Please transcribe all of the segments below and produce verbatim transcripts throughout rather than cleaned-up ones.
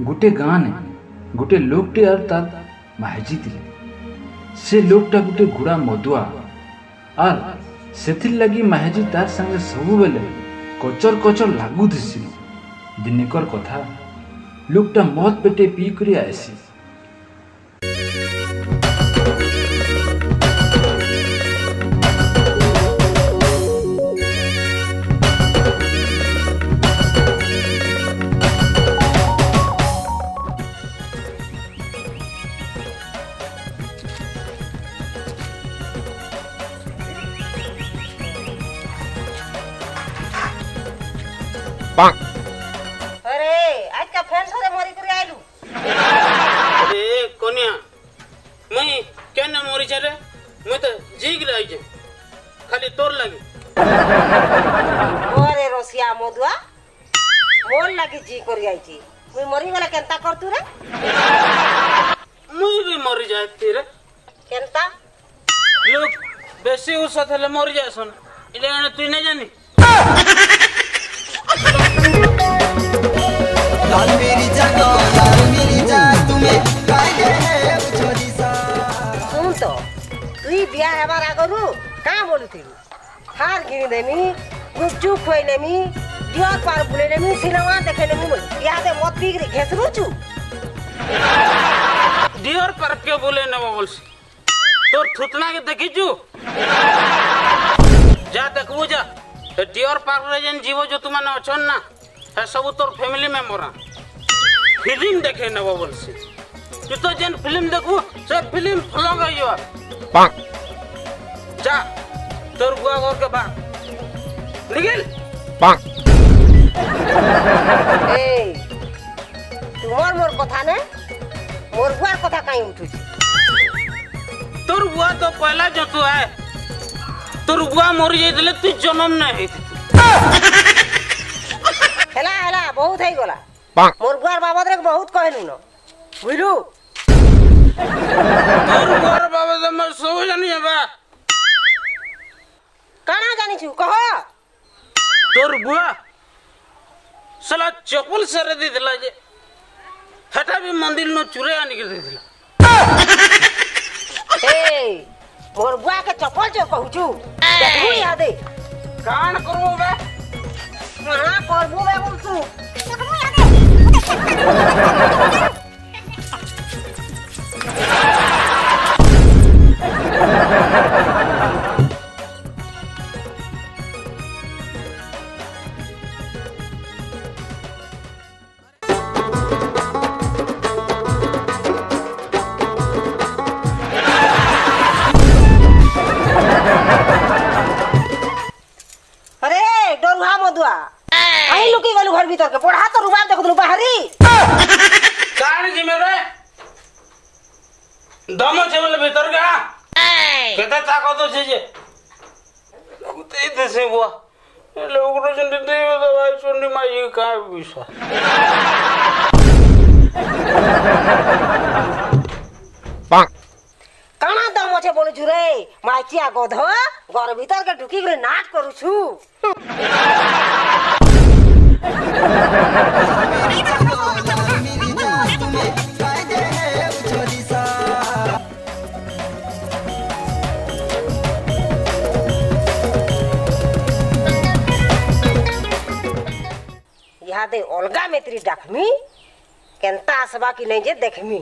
गोटे गाँने गोटे लोकटे आर तार भाजी से लोकटा गोटे घुड़ा मदुआ आर सेथिर लगी माहेजी तार संगे सबु बेले कचर कचर लागू दिसिन। दिनेकर कथा लोकटा मद पेटे पी करी आएसी। अरे आज का फ्रेंड सारे मोरी कर आइलु। अरे कोनिया मैं केन मोरी चले मैं तो जीग लाइ जे खाली तोर लगे। अरे रोसिया मधुआ मोर लगे जी कर आई छी मैं मोरी वाला केनता करतु रे। मैं भी मोरी जाती रे केनता लोग बेसी उसा थले मोरी जासन इले तू न जानी। डियर पार्क जीव जो तुम अच्छा ना है सब तोर फैमिली मेम्बर फिल्म देखे न बोलसी तू तो जन फिल्म देखू से फिल्म फलंग आयो पाक जा तोर गुआ घर के बा निकल पाक। ए तुमर मोर कथा ने मोर गुआ कथा काई उठू तोर गुआ तो पहला जतु है तोर गुआ मोर जे देले तू जन्म न हेती हेला हेला बहुत है गोला मोर गुआर बाबद रे बहुत कहलु न बुझलु मोर गुआर बाबद म सब जानि बा काना जानि छु कह तोर गुआ साला चपल से रे दिला जे हटा भी मंदिर न चुरे आनि के दिला। ए मोर गुआ के चपल जो कहू छु देखू या दे कान करू बे ना पर वो मैं बोल तू अरे डरुहा मधुआ आई लुकी वालू घर भीतर के पढ़ा तो रुबाब देखो तो बाहरी कान जिमे रे दम जेवल भीतर का केते ताको तो छे जे लगते देसे बुआ लोग रो सुन दे तो भाई सुननी माई का विश्वास। पाक काना दम छे बोलु छु रे माचिया गोध घर भीतर के ढुकी रे नाच करू छु। यहाँ दे अलगा मेत्री डाकमी केनता आसवा की नहीं जे देखमी।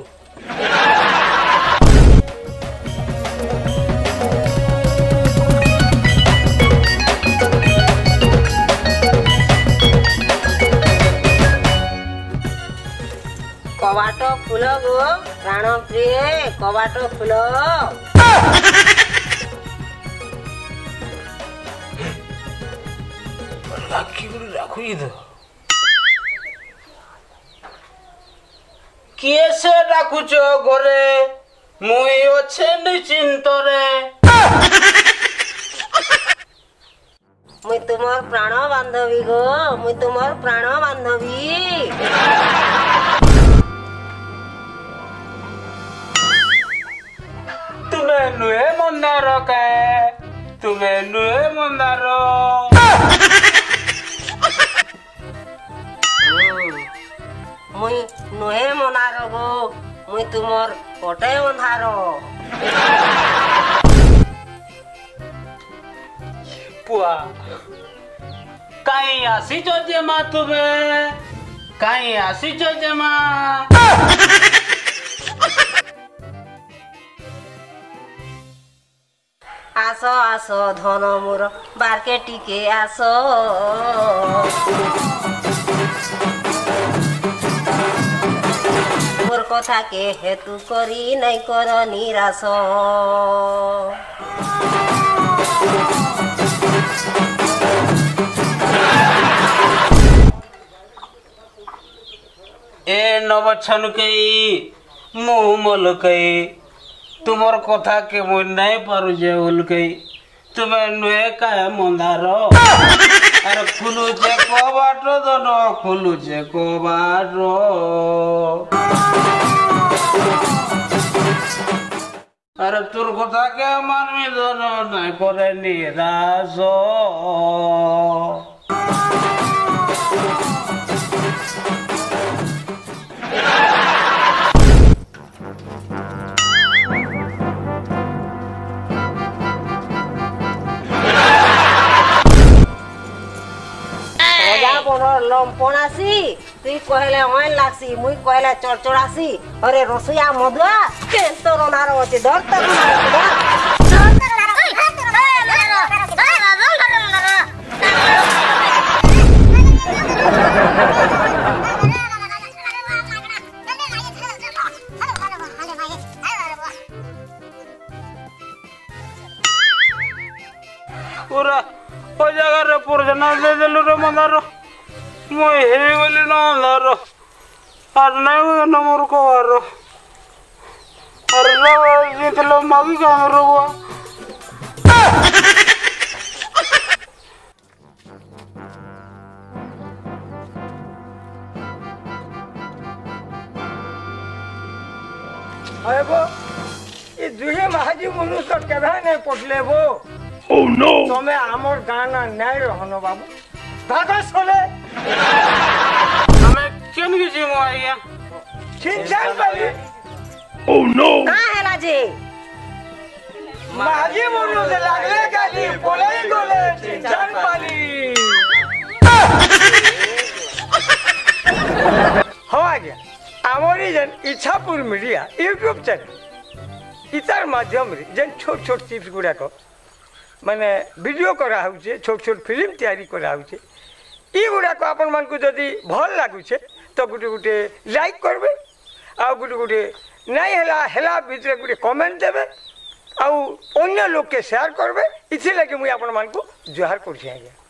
कबाट फूल गो प्राण प्रिय कबाट फूल राखी गुरु राखू इधर कैसे राखू छो गोरे मुई ओछे नहीं चिंतो रे मुई तुम्हार प्राण बांधवी गो मुई तुम्हार प्राण बांधवी। तुम्हें नुए मंदारो के तुम्हें नुए मंदारो मुई नुहे मनार गो मुई तुमर पटे अंधार। पुआ काई आसी जो जेमा तुमे काई आसी जो जेमा। आसो आसो धन मोर बारके टिके आसो। मोर कथा के हेतु करी नहीं कर निराश। ए नव छनुकई मुँह मलकई तुमर कथा के मुझ नहीं पारू जे उल्कई तुम्हें नुहे कहे मंदारो। अरे खुलू जे को बाटो दोनो खुलू जे को बाटो। अरे तुर कथा के मानवी दोनो नहीं करे निराशो। लंपणासी तु कहले ऑन लागसी मुई कहले चड़चड़ासी। अरे रसोईया मधुआ के तो रनारो अछि डर त पूरा ओ जगह रे पूरा न दे देलु रे मनारो। मुई हेगली न अंधारो आर नहीं नमर को आरो। अरे जितलो मागी काम रोवा। अरे वो ये दुहे महाजी मनुष्य केदा नहीं पटले वो। ओह नो तमे आमर गाना नहीं रहनो बाबू धागा सोले। हमें क्यों की जिम आ गया चिंचन भाई। ओह नो कहां है लाजी माजी मुनु से लागले गाली बोले गोले चिंचन वाली। हो आ गया हमारी जन इच्छापुर मीडिया यूट्यूब चैनल इतर माध्यम रे जन छोट छोट टिप्स गुड़ा को माने वीडियो करा हो छे छोट छोट फिल्म तैयारी करा हो छे। ये गुड़ाक आप जदि भल लगुचे तो गोटे गोटे लाइक करबे आ गोटे गोटे नहीं हला हला भितर गोटे कमेंट देवे आउ अन्य लोक के शेयर करबे। इसी लगे मुझे आपण मानकु जोहार कर।